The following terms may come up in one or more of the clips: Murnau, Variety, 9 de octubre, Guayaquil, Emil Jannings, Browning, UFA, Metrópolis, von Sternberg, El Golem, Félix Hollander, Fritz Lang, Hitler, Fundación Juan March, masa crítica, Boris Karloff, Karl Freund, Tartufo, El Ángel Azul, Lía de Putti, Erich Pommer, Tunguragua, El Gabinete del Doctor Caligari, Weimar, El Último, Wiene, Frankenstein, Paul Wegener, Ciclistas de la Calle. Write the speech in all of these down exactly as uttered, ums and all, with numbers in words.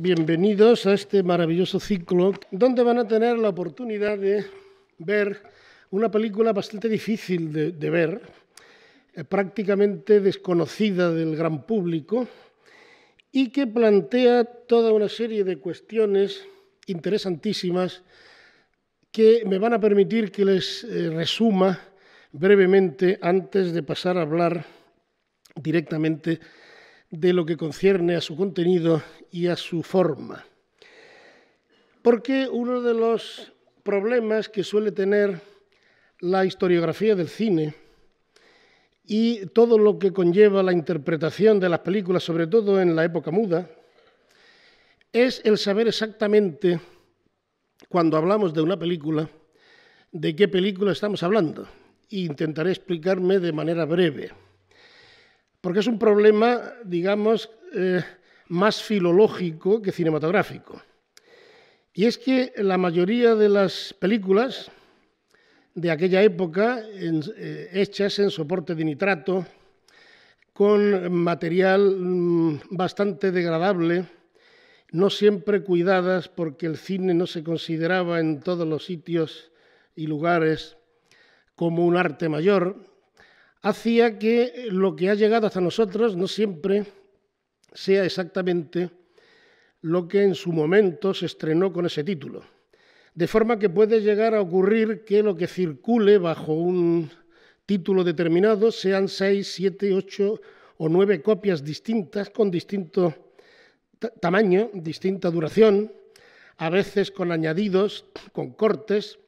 bienvenidos a este maravilloso ciclo donde van a tener la oportunidad de ver una película bastante difícil de, de ver, eh, prácticamente desconocida del gran público y que plantea toda una serie de cuestiones interesantísimas que me van a permitir que les eh, resuma brevemente antes de pasar a hablar directamente de lo que concierne a su contenido y a su forma. Porque uno de los problemas que suele tener la historiografía del cine y todo lo que conlleva la interpretación de las películas, sobre todo en la época muda, es el saber exactamente, cuando hablamos de una película, de qué película estamos hablando. E intentaré explicarme de manera breve. Porque es un problema, digamos, eh, más filológico que cinematográfico. Y es que la mayoría de las películas de aquella época, en, eh, hechas en soporte de nitrato, con material mmm, bastante degradable, no siempre cuidadas porque el cine no se consideraba en todos los sitios y lugares como un arte mayor, hacía que lo que ha llegado hasta nosotros no siempre sea exactamente lo que en su momento se estrenó con ese título. De forma que puede llegar a ocurrir que lo que circule bajo un título determinado sean seis, siete, ocho o nueve copias distintas con distinto tamaño, distinta duración, a veces con añadidos, con cortes,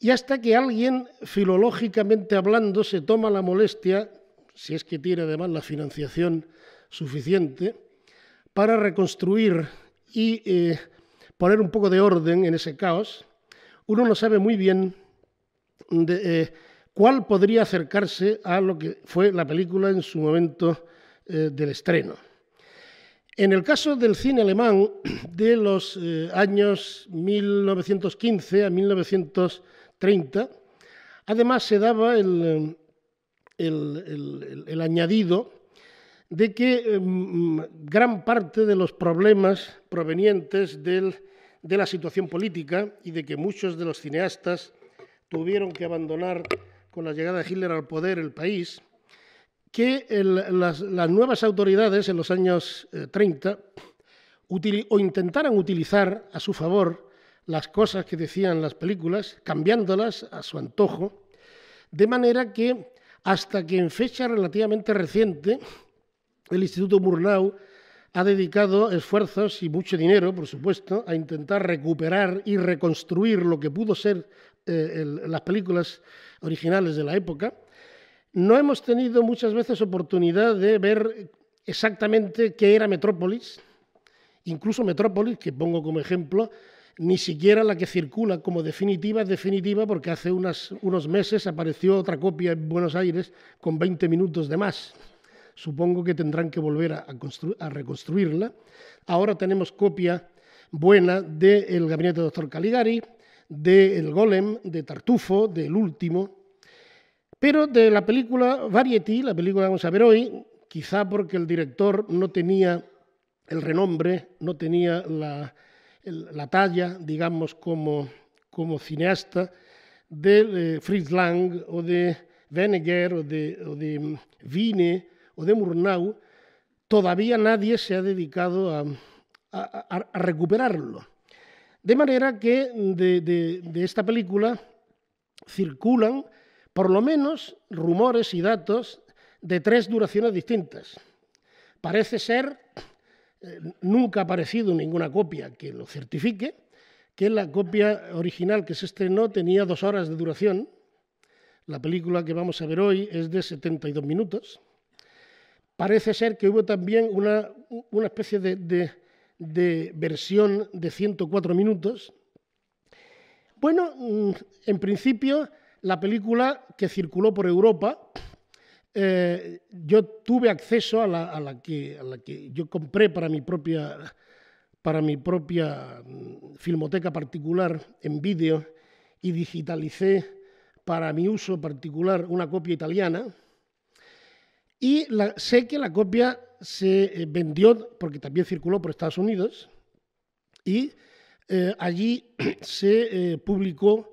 y hasta que alguien, filológicamente hablando, se toma la molestia, si es que tiene además la financiación suficiente, para reconstruir y eh, poner un poco de orden en ese caos. Uno no sabe muy bien de, eh, cuál podría acercarse a lo que fue la película en su momento eh, del estreno. En el caso del cine alemán, de los eh, años mil novecientos quince a mil novecientos treinta, además se daba el, el, el, el añadido de que eh, gran parte de los problemas provenientes del, de la situación política y de que muchos de los cineastas tuvieron que abandonar con la llegada de Hitler al poder el país, que el, las, las nuevas autoridades en los años eh, treinta util, o intentaran utilizar a su favor las cosas que decían las películas, cambiándolas a su antojo, de manera que hasta que en fecha relativamente reciente el Instituto Murnau ha dedicado esfuerzos y mucho dinero, por supuesto, a intentar recuperar y reconstruir lo que pudo ser eh, el, las películas originales de la época. No hemos tenido muchas veces oportunidad de ver exactamente qué era Metrópolis, incluso Metrópolis, que pongo como ejemplo, ni siquiera la que circula como definitiva es definitiva porque hace unas, unos meses apareció otra copia en Buenos Aires con veinte minutos de más. Supongo que tendrán que volver a, a, a reconstruirla. Ahora tenemos copia buena de El Gabinete del Doctor Caligari, de El Golem, de Tartufo, de El Último. Pero de la película Variety, la película que vamos a ver hoy, quizá porque el director no tenía el renombre, no tenía la... la talla, digamos, como, como cineasta de eh, Fritz Lang o de Wegener o de, o de Wiene o de Murnau, todavía nadie se ha dedicado a, a, a recuperarlo. De manera que de, de, de esta película circulan por lo menos rumores y datos de tres duraciones distintas. Parece ser... Eh, nunca ha aparecido ninguna copia que lo certifique, que la copia original que se estrenó tenía dos horas de duración. La película que vamos a ver hoy es de setenta y dos minutos. Parece ser que hubo también una, una especie de, de, de versión de ciento cuatro minutos. Bueno, en principio, la película que circuló por Europa... Eh, yo tuve acceso a la, a, la que, a la que yo compré para mi propia, para mi propia filmoteca particular en vídeo y digitalicé para mi uso particular una copia italiana y la, sé que la copia se vendió, porque también circuló por Estados Unidos, y eh, allí se eh, publicó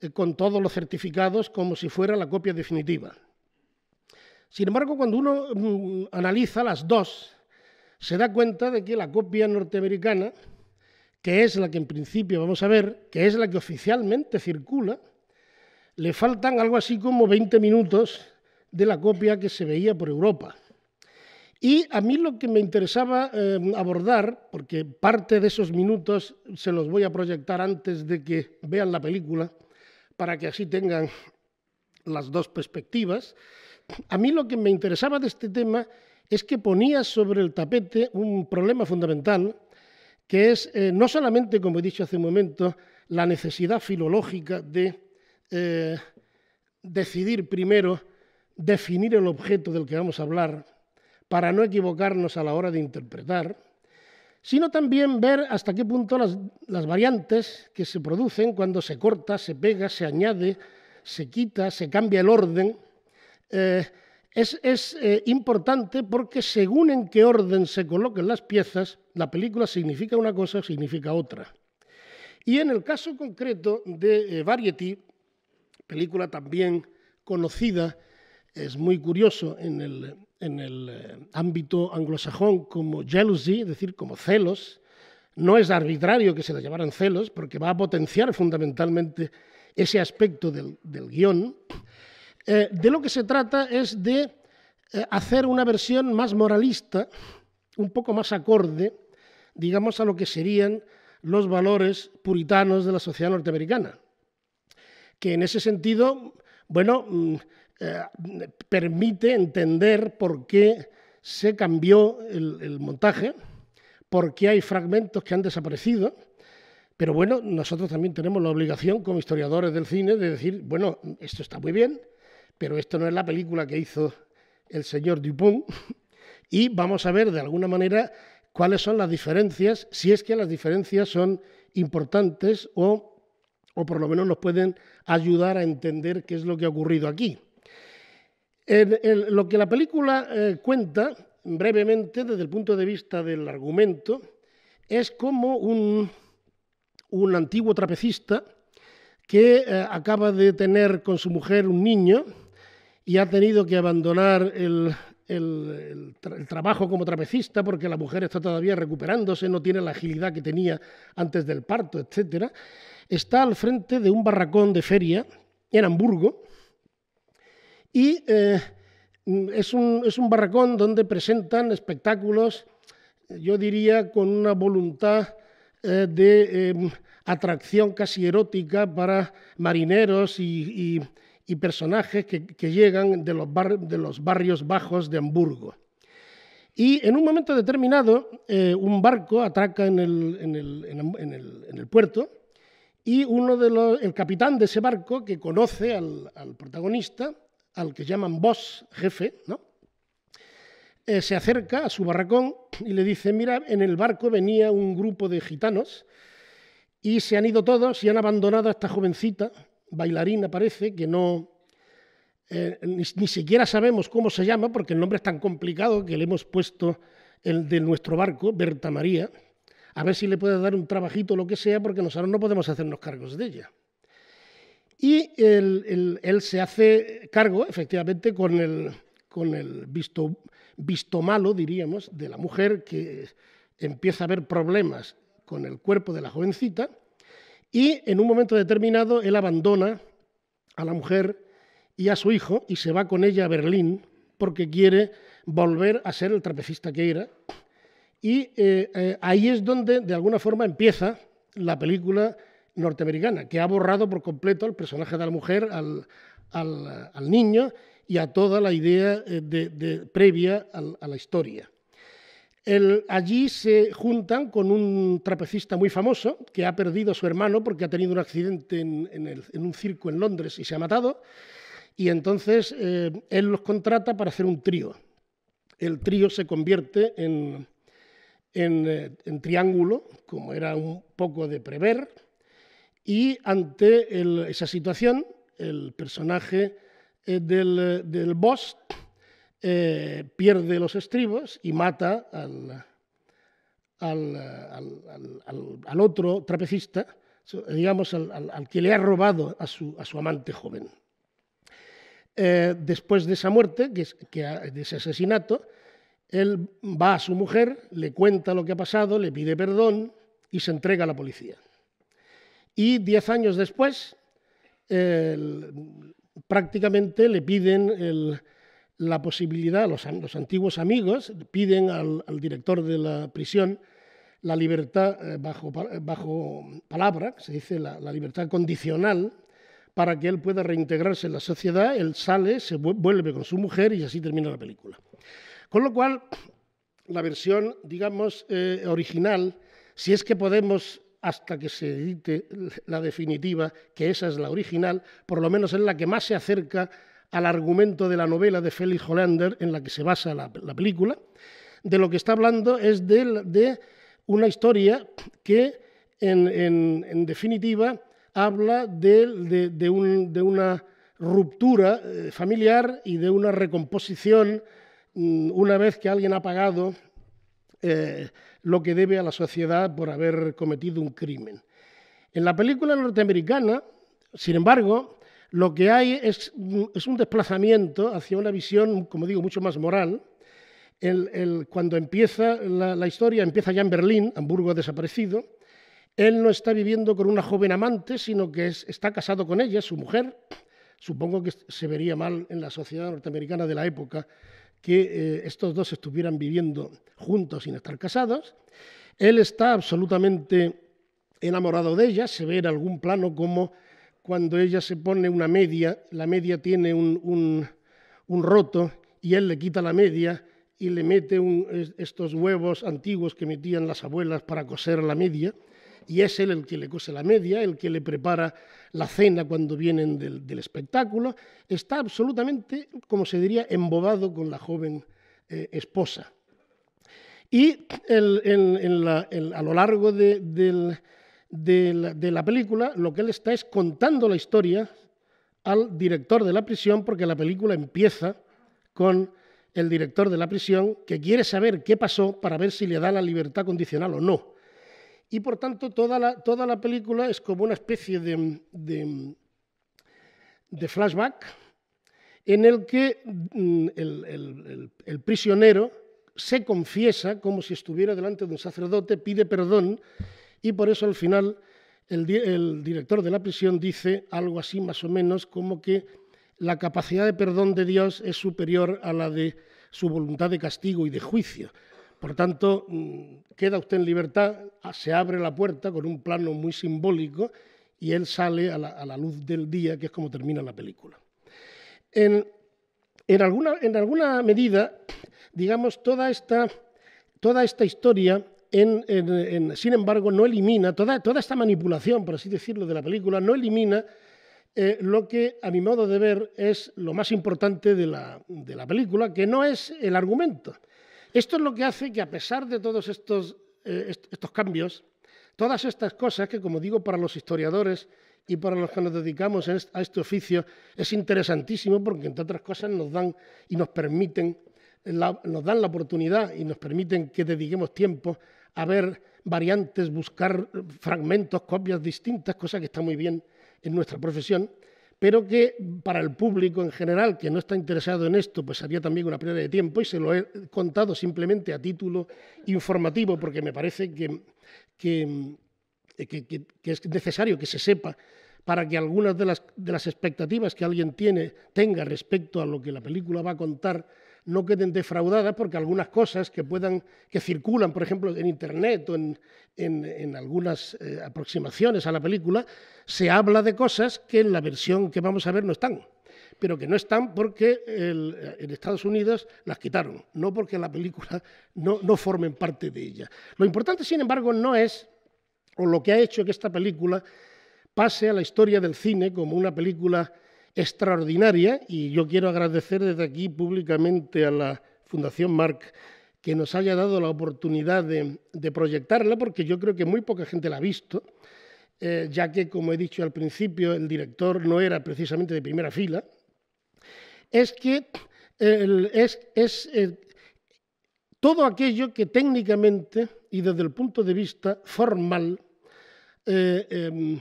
eh, con todos los certificados como si fuera la copia definitiva. Sin embargo, cuando uno mm, analiza las dos, se da cuenta de que la copia norteamericana, que es la que en principio vamos a ver, que es la que oficialmente circula, le faltan algo así como veinte minutos de la copia que se veía por Europa. Y a mí lo que me interesaba eh, abordar, porque parte de esos minutos se los voy a proyectar antes de que vean la película, para que así tengan las dos perspectivas, a mí lo que me interesaba de este tema es que ponía sobre el tapete un problema fundamental, que es eh, no solamente, como he dicho hace un momento, la necesidad filológica de eh, decidir primero, definir el objeto del que vamos a hablar, para no equivocarnos a la hora de interpretar, sino también ver hasta qué punto las, las variantes que se producen cuando se corta, se pega, se añade, se quita, se cambia el orden, eh, es, es eh, importante porque según en qué orden se coloquen las piezas, la película significa una cosa o significa otra. Y en el caso concreto de eh, Variety, película también conocida, es muy curioso en el, en el ámbito anglosajón como jealousy, es decir, como celos. No es arbitrario que se la llamaran celos, porque va a potenciar fundamentalmente ese aspecto del, del guión. Eh, de lo que se trata es de eh, hacer una versión más moralista, un poco más acorde, digamos, a lo que serían los valores puritanos de la sociedad norteamericana. Que en ese sentido, bueno... Eh, permite entender por qué se cambió el, el montaje, por qué hay fragmentos que han desaparecido, pero bueno, nosotros también tenemos la obligación como historiadores del cine de decir, bueno, esto está muy bien, pero esto no es la película que hizo el señor Dupont y vamos a ver de alguna manera cuáles son las diferencias, si es que las diferencias son importantes o, o por lo menos nos pueden ayudar a entender qué es lo que ha ocurrido aquí. En el, lo que la película eh, cuenta, brevemente, desde el punto de vista del argumento, es como un, un antiguo trapecista que eh, acaba de tener con su mujer un niño y ha tenido que abandonar el, el, el, tra- el trabajo como trapecista porque la mujer está todavía recuperándose, no tiene la agilidad que tenía antes del parto, etcétera. Está al frente de un barracón de feria en Hamburgo, y eh, es, un, es un barracón donde presentan espectáculos, yo diría, con una voluntad eh, de eh, atracción casi erótica para marineros y, y, y personajes que, que llegan de los, bar, de los barrios bajos de Hamburgo. Y en un momento determinado, eh, un barco atraca en el, en el, en el, en el, en el puerto y uno de los, el capitán de ese barco, que conoce al, al protagonista, al que llaman boss, jefe, ¿no? Eh, se acerca a su barracón y le dice, mira, en el barco venía un grupo de gitanos y se han ido todos y han abandonado a esta jovencita, bailarina parece, que no... Eh, ni, ni siquiera sabemos cómo se llama, porque el nombre es tan complicado que le hemos puesto el de nuestro barco, Berta María, a ver si le puedes dar un trabajito o lo que sea, porque nosotros no podemos hacernos cargos de ella. Y él, él, él se hace cargo, efectivamente, con el, con el visto, visto malo, diríamos, de la mujer que empieza a haber problemas con el cuerpo de la jovencita y en un momento determinado él abandona a la mujer y a su hijo y se va con ella a Berlín porque quiere volver a ser el trapecista que era. Y eh, eh, ahí es donde, de alguna forma, empieza la película norteamericana, que ha borrado por completo al personaje de la mujer, al, al, al niño y a toda la idea de, de, previa a, a la historia. El, allí se juntan con un trapecista muy famoso que ha perdido a su hermano porque ha tenido un accidente en, en, el, en un circo en Londres y se ha matado, y entonces eh, él los contrata para hacer un trío. El trío se convierte en, en, en triángulo, como era un poco de prever. Y ante el, esa situación, el personaje eh, del, del boss eh, pierde los estribos y mata al, al, al, al, al otro trapecista, digamos, al, al, al que le ha robado a su, a su amante joven. Eh, después de esa muerte, que, que, de ese asesinato, él va a su mujer, le cuenta lo que ha pasado, le pide perdón y se entrega a la policía. Y diez años después, eh, prácticamente le piden el, la posibilidad, los, los antiguos amigos piden al, al director de la prisión la libertad eh, bajo, bajo palabra, se dice la, la libertad condicional, para que él pueda reintegrarse en la sociedad. Él sale, se vuelve con su mujer y así termina la película. Con lo cual, la versión, digamos, eh, original, si es que podemos, hasta que se edite la definitiva, que esa es la original, por lo menos es la que más se acerca al argumento de la novela de Félix Hollander en la que se basa la, la película. De lo que está hablando es de, de una historia que, en, en, en definitiva, habla de, de, de, un, de una ruptura familiar y de una recomposición una vez que alguien ha pagado eh, lo que debe a la sociedad por haber cometido un crimen. En la película norteamericana, sin embargo, lo que hay es, es un desplazamiento hacia una visión, como digo, mucho más moral. El, el, cuando empieza la, la historia, empieza ya en Berlín, Hamburgo ha desaparecido. Él no está viviendo con una joven amante, sino que es, está casado con ella, su mujer. Supongo que se vería mal en la sociedad norteamericana de la época que eh, estos dos estuvieran viviendo juntos sin estar casados. Él está absolutamente enamorado de ella, se ve en algún plano como cuando ella se pone una media, la media tiene un, un, un roto y él le quita la media y le mete un, estos huevos antiguos que metían las abuelas para coser la media, y es él el que le cose la media, el que le prepara la cena cuando vienen del, del espectáculo. Está absolutamente, como se diría, embobado con la joven eh, esposa. Y el, en, en la, el, a lo largo de, del, de, la, de la película, lo que él está es contando la historia al director de la prisión, porque la película empieza con el director de la prisión que quiere saber qué pasó para ver si le da la libertad condicional o no. Y por tanto toda la, toda la película es como una especie de, de, de flashback en el que el, el, el, el prisionero se confiesa como si estuviera delante de un sacerdote, pide perdón y por eso al final el, el director de la prisión dice algo así más o menos como que la capacidad de perdón de Dios es superior a la de su voluntad de castigo y de juicio. Por tanto, queda usted en libertad, se abre la puerta con un plano muy simbólico y él sale a la, a la luz del día, que es como termina la película. En, en, alguna, en alguna medida, digamos, toda esta, toda esta historia, en, en, en, sin embargo, no elimina, toda, toda esta manipulación, por así decirlo, de la película, no elimina eh, lo que, a mi modo de ver, es lo más importante de la, de la película, que no es el argumento. Esto es lo que hace que, a pesar de todos estos, eh, estos cambios, todas estas cosas que, como digo, para los historiadores y para los que nos dedicamos a este oficio, es interesantísimo porque, entre otras cosas, nos dan y nos permiten, la, nos dan la oportunidad y nos permiten que dediquemos tiempo a ver variantes, buscar fragmentos, copias distintas, cosa que está muy bien en nuestra profesión, pero que para el público en general que no está interesado en esto, pues haría también una pérdida de tiempo y se lo he contado simplemente a título informativo porque me parece que, que, que, que, que es necesario que se sepa para que algunas de las, de las expectativas que alguien tiene, tenga respecto a lo que la película va a contar no queden defraudadas porque algunas cosas que, puedan, que circulan, por ejemplo, en Internet o en, en, en algunas eh, aproximaciones a la película, se habla de cosas que en la versión que vamos a ver no están, pero que no están porque el, en Estados Unidos las quitaron, no porque la película no, no formen parte de ella. Lo importante, sin embargo, no es, o lo que ha hecho que esta película pase a la historia del cine como una película extraordinaria, y yo quiero agradecer desde aquí públicamente a la Fundación March que nos haya dado la oportunidad de, de proyectarla, porque yo creo que muy poca gente la ha visto, eh, ya que, como he dicho al principio, el director no era precisamente de primera fila. Es que el, es, es eh, todo aquello que técnicamente y desde el punto de vista formal eh, eh,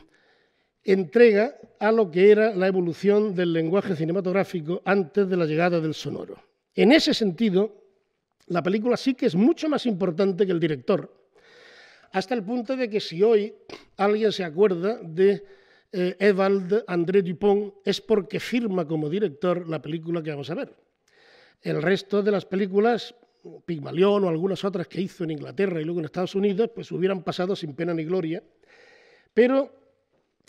entrega a lo que era la evolución del lenguaje cinematográfico antes de la llegada del sonoro. En ese sentido, la película sí que es mucho más importante que el director, hasta el punto de que si hoy alguien se acuerda de eh, Ewald André Dupont es porque firma como director la película que vamos a ver. El resto de las películas, Pigmalión o algunas otras que hizo en Inglaterra y luego en Estados Unidos, pues hubieran pasado sin pena ni gloria, pero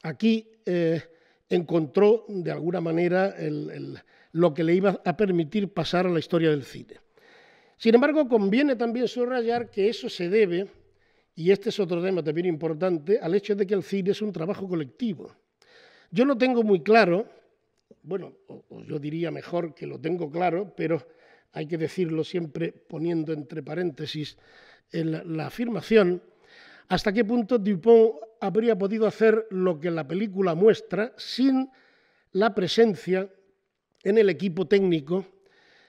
aquí eh, encontró de alguna manera el, el, lo que le iba a permitir pasar a la historia del cine. Sin embargo, conviene también subrayar que eso se debe, y este es otro tema también importante, al hecho de que el cine es un trabajo colectivo. Yo lo tengo muy claro, bueno, o, o yo diría mejor que lo tengo claro, pero hay que decirlo siempre poniendo entre paréntesis el, la afirmación, hasta qué punto Dupont habría podido hacer lo que la película muestra sin la presencia en el equipo técnico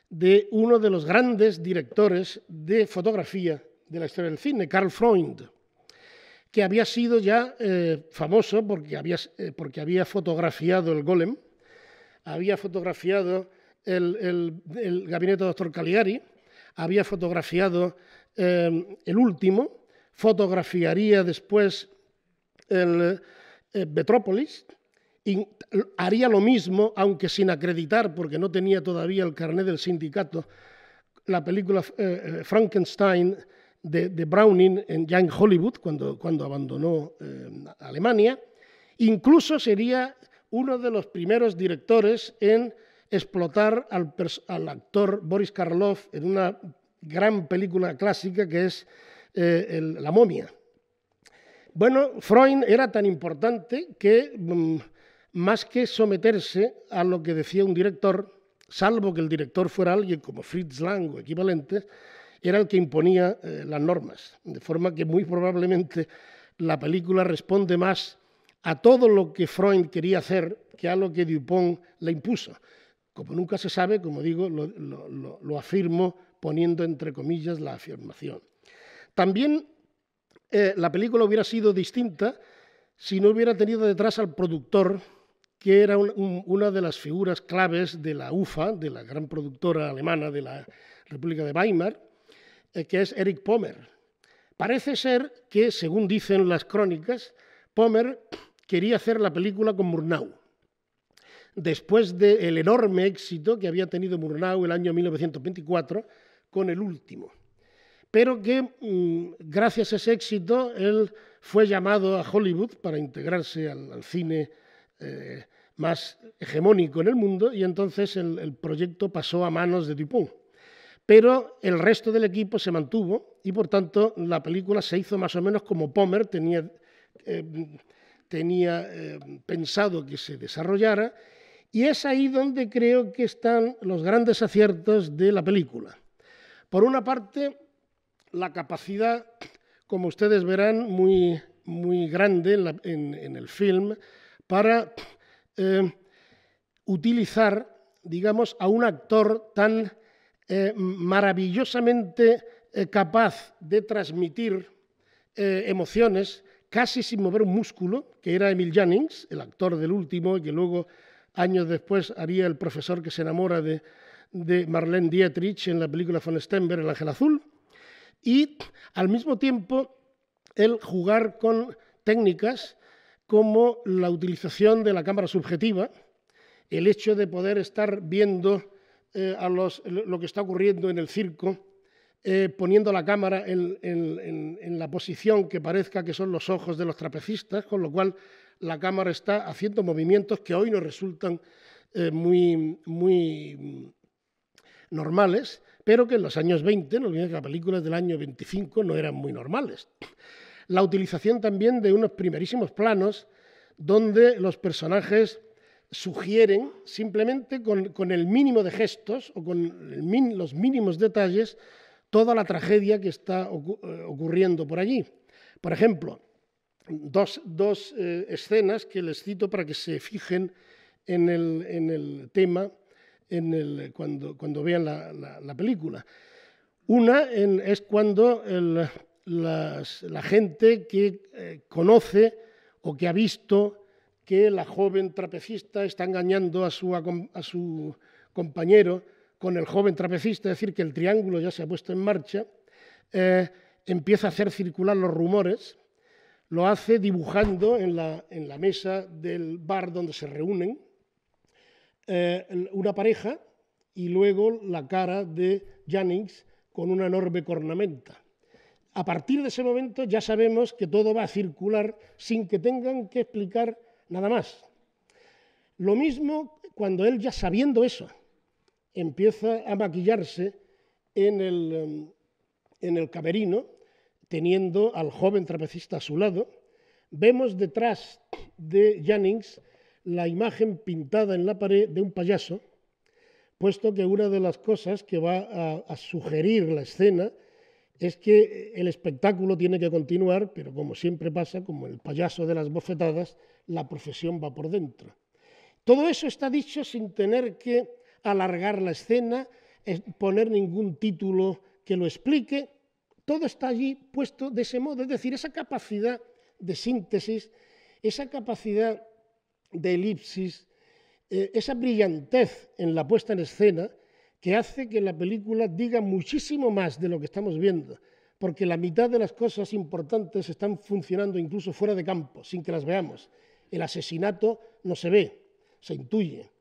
de uno de los grandes directores de fotografía de la historia del cine, Karl Freund, que había sido ya eh, famoso porque había, eh, porque había fotografiado El Golem, había fotografiado El, el, el Gabinete del Doctor Caligari, había fotografiado eh, El Último, fotografiaría después el, el Metrópolis, y haría lo mismo, aunque sin acreditar, porque no tenía todavía el carnet del sindicato, la película eh, Frankenstein, De, de Browning en, ya en Hollywood, cuando, cuando abandonó eh, Alemania. Incluso sería uno de los primeros directores en explotar al, al actor Boris Karloff en una gran película clásica que es eh, el, La momia. Bueno, Freund era tan importante que mm, más que someterse a lo que decía un director, salvo que el director fuera alguien como Fritz Lang o equivalente, era el que imponía eh, las normas, de forma que muy probablemente la película responde más a todo lo que Freund quería hacer que a lo que Dupont le impuso. Como nunca se sabe, como digo, lo, lo, lo afirmo poniendo entre comillas la afirmación. También eh, la película hubiera sido distinta si no hubiera tenido detrás al productor, que era un, un, una de las figuras claves de la U F A, de la gran productora alemana de la República de Weimar, que es Erich Pommer. Parece ser que, según dicen las crónicas, Pommer quería hacer la película con Murnau. Después del enorme éxito que había tenido Murnau el año mil novecientos veinticuatro con El Último. Pero que, gracias a ese éxito, él fue llamado a Hollywood para integrarse al, al cine eh, más hegemónico en el mundo, y entonces el, el proyecto pasó a manos de Dupont. Pero el resto del equipo se mantuvo y, por tanto, la película se hizo más o menos como Pommer tenía, eh, tenía eh, pensado que se desarrollara, y es ahí donde creo que están los grandes aciertos de la película. Por una parte, la capacidad, como ustedes verán, muy, muy grande en, la, en, en el film para eh, utilizar, digamos, a un actor tan Eh, maravillosamente eh, capaz de transmitir eh, emociones casi sin mover un músculo, que era Emil Jannings, el actor del Último, y que luego años después haría el profesor que se enamora de, de Marlene Dietrich en la película von Sternberg, El Ángel Azul, y al mismo tiempo el jugar con técnicas como la utilización de la cámara subjetiva, el hecho de poder estar viendo Eh, a los, lo que está ocurriendo en el circo, eh, poniendo la cámara en, en, en, en la posición que parezca que son los ojos de los trapecistas, con lo cual la cámara está haciendo movimientos que hoy nos resultan eh, muy, muy normales, pero que en los años veinte, no olviden que las películas del año veinticinco no eran muy normales. La utilización también de unos primerísimos planos donde los personajes sugieren simplemente con, con el mínimo de gestos o con el min, los mínimos detalles toda la tragedia que está ocu ocurriendo por allí. Por ejemplo, dos, dos eh, escenas que les cito para que se fijen en el, en el tema en el, cuando, cuando vean la, la, la película. Una en, es cuando el, las, la gente que eh, conoce o que ha visto que la joven trapecista está engañando a su, a, a su compañero con el joven trapecista, es decir, que el triángulo ya se ha puesto en marcha, eh, empieza a hacer circular los rumores, lo hace dibujando en la, en la mesa del bar donde se reúnen eh, una pareja y luego la cara de Jannings con una enorme cornamenta. A partir de ese momento ya sabemos que todo va a circular sin que tengan que explicar nada más. Lo mismo cuando él, ya sabiendo eso, empieza a maquillarse en el, en el camerino, teniendo al joven trapecista a su lado. Vemos detrás de Jannings la imagen pintada en la pared de un payaso, puesto que una de las cosas que va a, a sugerir la escena es que el espectáculo tiene que continuar, pero como siempre pasa, como el payaso de las bofetadas, la profesión va por dentro. Todo eso está dicho sin tener que alargar la escena, poner ningún título que lo explique. Todo está allí puesto de ese modo, es decir, esa capacidad de síntesis, esa capacidad de elipsis, eh, esa brillantez en la puesta en escena que hace que la película diga muchísimo más de lo que estamos viendo, porque la mitad de las cosas importantes están funcionando incluso fuera de campo, sin que las veamos. El asesinato no se ve, se intuye.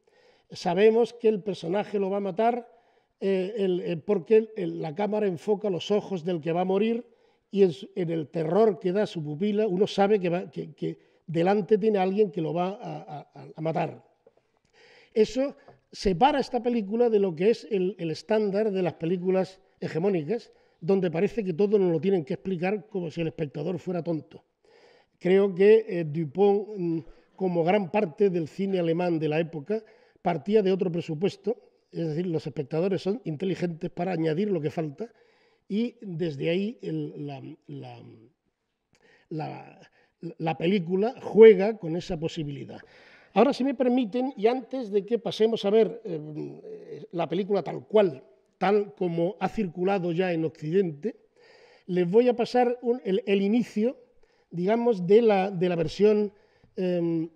Sabemos que el personaje lo va a matar, Eh, el, eh, porque el, la cámara enfoca los ojos del que va a morir y en, su, en el terror que da su pupila uno sabe que, va, que, que delante tiene a alguien que lo va a, a, a matar. Eso separa esta película de lo que es el, el estándar de las películas hegemónicas, donde parece que todo nos lo tienen que explicar como si el espectador fuera tonto. Creo que eh, Dupont, como gran parte del cine alemán de la época, partía de otro presupuesto. Es decir, los espectadores son inteligentes para añadir lo que falta y desde ahí el, la, la, la, la película juega con esa posibilidad. Ahora, si me permiten, y antes de que pasemos a ver eh, la película tal cual, tal como ha circulado ya en Occidente, les voy a pasar un, el, el inicio, digamos, de la, de la versión eh,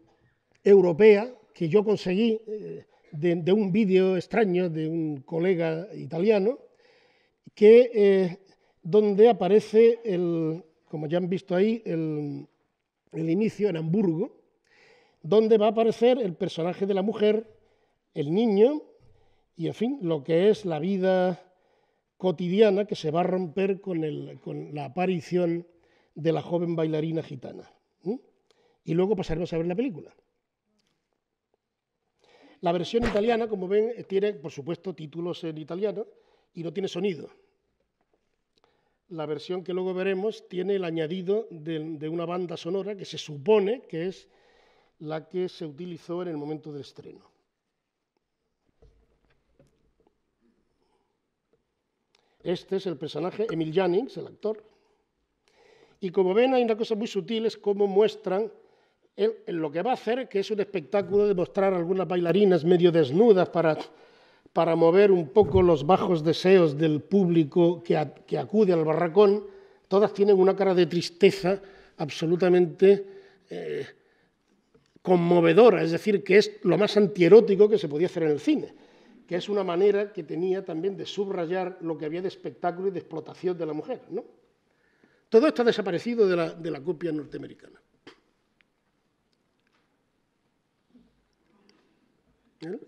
europea que yo conseguí eh, De, de un vídeo extraño de un colega italiano, que, eh, donde aparece, el, como ya han visto ahí, el, el inicio en Hamburgo, donde va a aparecer el personaje de la mujer, el niño y, en fin, lo que es la vida cotidiana que se va a romper con, el, con la aparición de la joven bailarina gitana. ¿Mm? Y luego pasaremos a ver la película. La versión italiana, como ven, tiene, por supuesto, títulos en italiano y no tiene sonido. La versión que luego veremos tiene el añadido de, de una banda sonora que se supone que es la que se utilizó en el momento del estreno. Este es el personaje, Emil Jannings, el actor. Y como ven, hay una cosa muy sutil, es cómo muestran Él, lo que va a hacer, que es un espectáculo de mostrar algunas bailarinas medio desnudas para, para mover un poco los bajos deseos del público que, a, que acude al barracón. Todas tienen una cara de tristeza absolutamente eh, conmovedora, es decir, que es lo más antierótico que se podía hacer en el cine, que es una manera que tenía también de subrayar lo que había de espectáculo y de explotación de la mujer, ¿no? Todo esto ha desaparecido de la, de la copia norteamericana.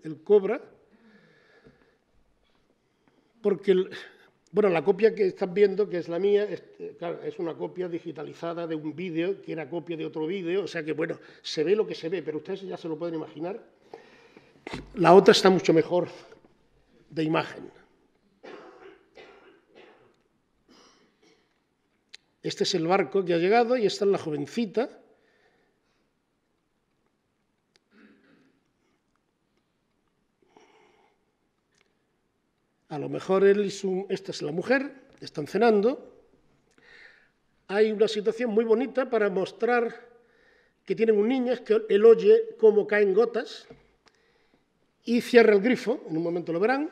Él cobra, porque, el, bueno, la copia que están viendo, que es la mía, es, claro, es una copia digitalizada de un vídeo, que era copia de otro vídeo, o sea que, bueno, se ve lo que se ve, pero ustedes ya se lo pueden imaginar. La otra está mucho mejor de imagen. Este es el barco que ha llegado y esta es la jovencita. A lo mejor él y su... Esta es la mujer, están cenando. Hay una situación muy bonita para mostrar que tienen un niño, es que él oye cómo caen gotas y cierra el grifo, en un momento lo verán,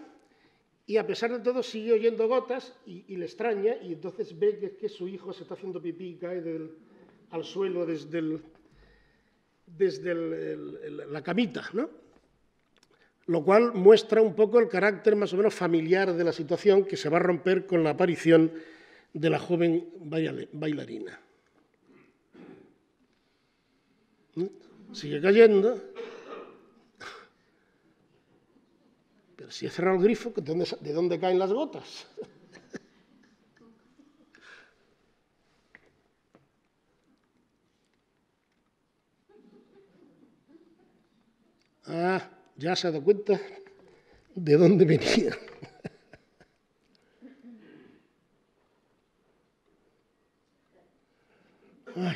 y a pesar de todo sigue oyendo gotas y, y le extraña, y entonces ve que, que su hijo se está haciendo pipí y cae del, al suelo desde, el, desde el, el, el, la camita, ¿no? Lo cual muestra un poco el carácter más o menos familiar de la situación que se va a romper con la aparición de la joven bailarina. Sigue cayendo. Pero si he cerrado el grifo, ¿de dónde caen las gotas? Ah, ya se ha dado cuenta de dónde venía. Ay.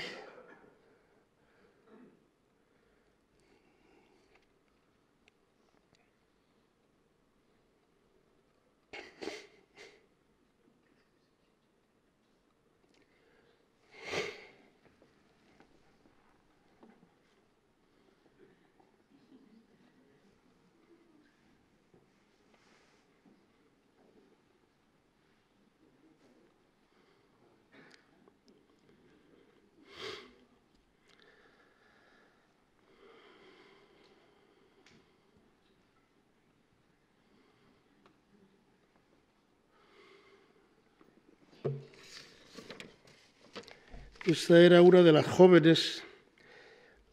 Esta era una de las jóvenes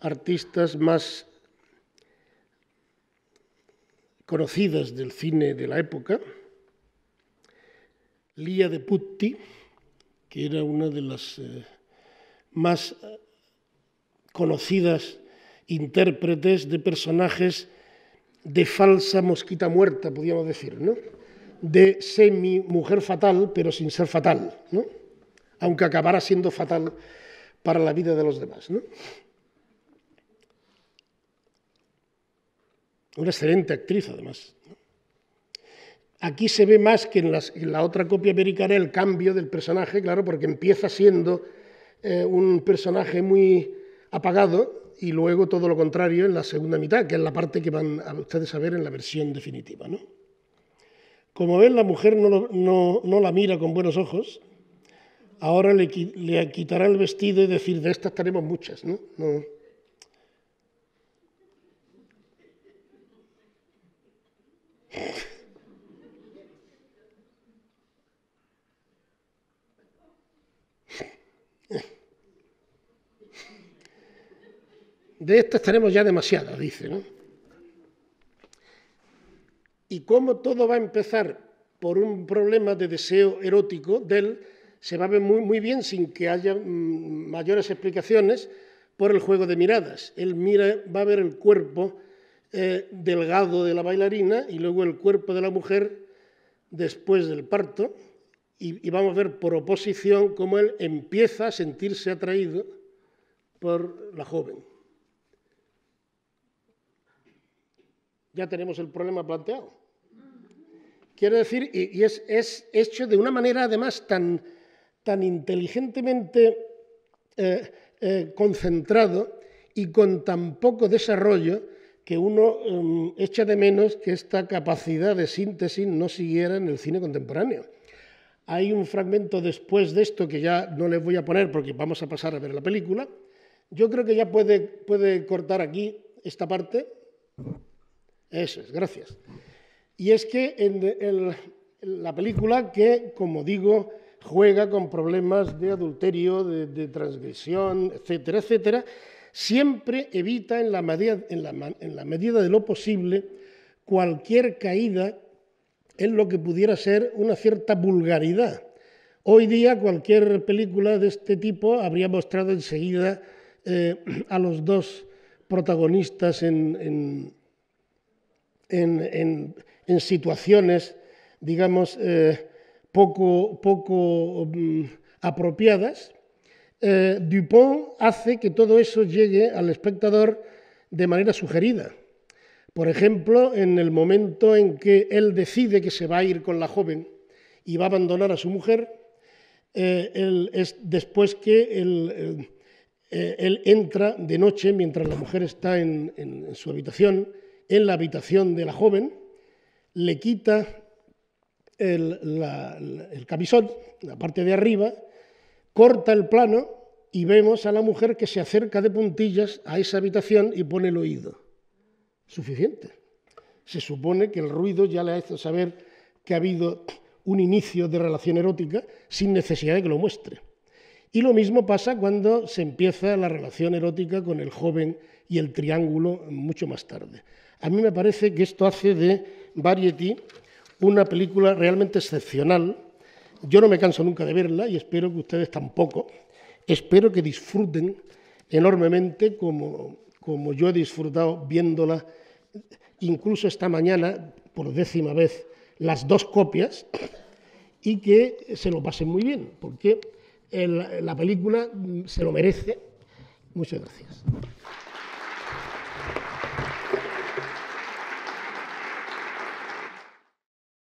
artistas más conocidas del cine de la época, Lía de Putti, que era una de las eh, más conocidas intérpretes de personajes de falsa mosquita muerta, podríamos decir, ¿no? De semi-mujer fatal, pero sin ser fatal, ¿no? Aunque acabara siendo fatal para la vida de los demás, ¿no? Una excelente actriz, además, ¿no? Aquí se ve más que en, las, en la otra copia americana el cambio del personaje, claro, porque empieza siendo eh, un personaje muy apagado y luego todo lo contrario en la segunda mitad, que es la parte que van a ustedes a ver en la versión definitiva, ¿no? Como ven, la mujer no, lo, no, no la mira con buenos ojos. Ahora le, le quitará el vestido y decir, de estas tenemos muchas, ¿no? No. De estas tenemos ya demasiadas, dice, ¿no? Y como todo va a empezar por un problema de deseo erótico del... se va a ver muy, muy bien sin que haya mmm, mayores explicaciones por el juego de miradas. Él mira, va a ver el cuerpo eh, delgado de la bailarina y luego el cuerpo de la mujer después del parto y, y vamos a ver por oposición cómo él empieza a sentirse atraído por la joven. Ya tenemos el problema planteado. Quiero decir, y, y es, es hecho de una manera además tan... tan inteligentemente eh, eh, concentrado y con tan poco desarrollo que uno eh, echa de menos que esta capacidad de síntesis no siguiera en el cine contemporáneo. Hay un fragmento después de esto que ya no les voy a poner porque vamos a pasar a ver la película. Yo creo que ya puede, puede cortar aquí esta parte. Eso es, gracias. Y es que en el, en la película que, como digo, juega con problemas de adulterio, de, de transgresión, etcétera, etcétera, siempre evita en la, medida, en, la, en la medida de lo posible cualquier caída en lo que pudiera ser una cierta vulgaridad. Hoy día cualquier película de este tipo habría mostrado enseguida eh, a los dos protagonistas en, en, en, en, en situaciones, digamos, eh, poco, poco um, apropiadas. eh, Dupont hace que todo eso llegue al espectador de manera sugerida. Por ejemplo, en el momento en que él decide que se va a ir con la joven y va a abandonar a su mujer, eh, él es, después que él, eh, él entra de noche, mientras la mujer está en, en, en su habitación, en la habitación de la joven, le quita el, la, el camisón, la parte de arriba, corta el plano y vemos a la mujer que se acerca de puntillas a esa habitación y pone el oído. Suficiente. Se supone que el ruido ya le ha hecho saber que ha habido un inicio de relación erótica sin necesidad de que lo muestre. Y lo mismo pasa cuando se empieza la relación erótica con el joven y el triángulo mucho más tarde. A mí me parece que esto hace de Variety una película realmente excepcional. Yo no me canso nunca de verla y espero que ustedes tampoco. Espero que disfruten enormemente como, como yo he disfrutado viéndola incluso esta mañana por décima vez las dos copias y que se lo pasen muy bien, porque la película se lo merece. Muchas gracias.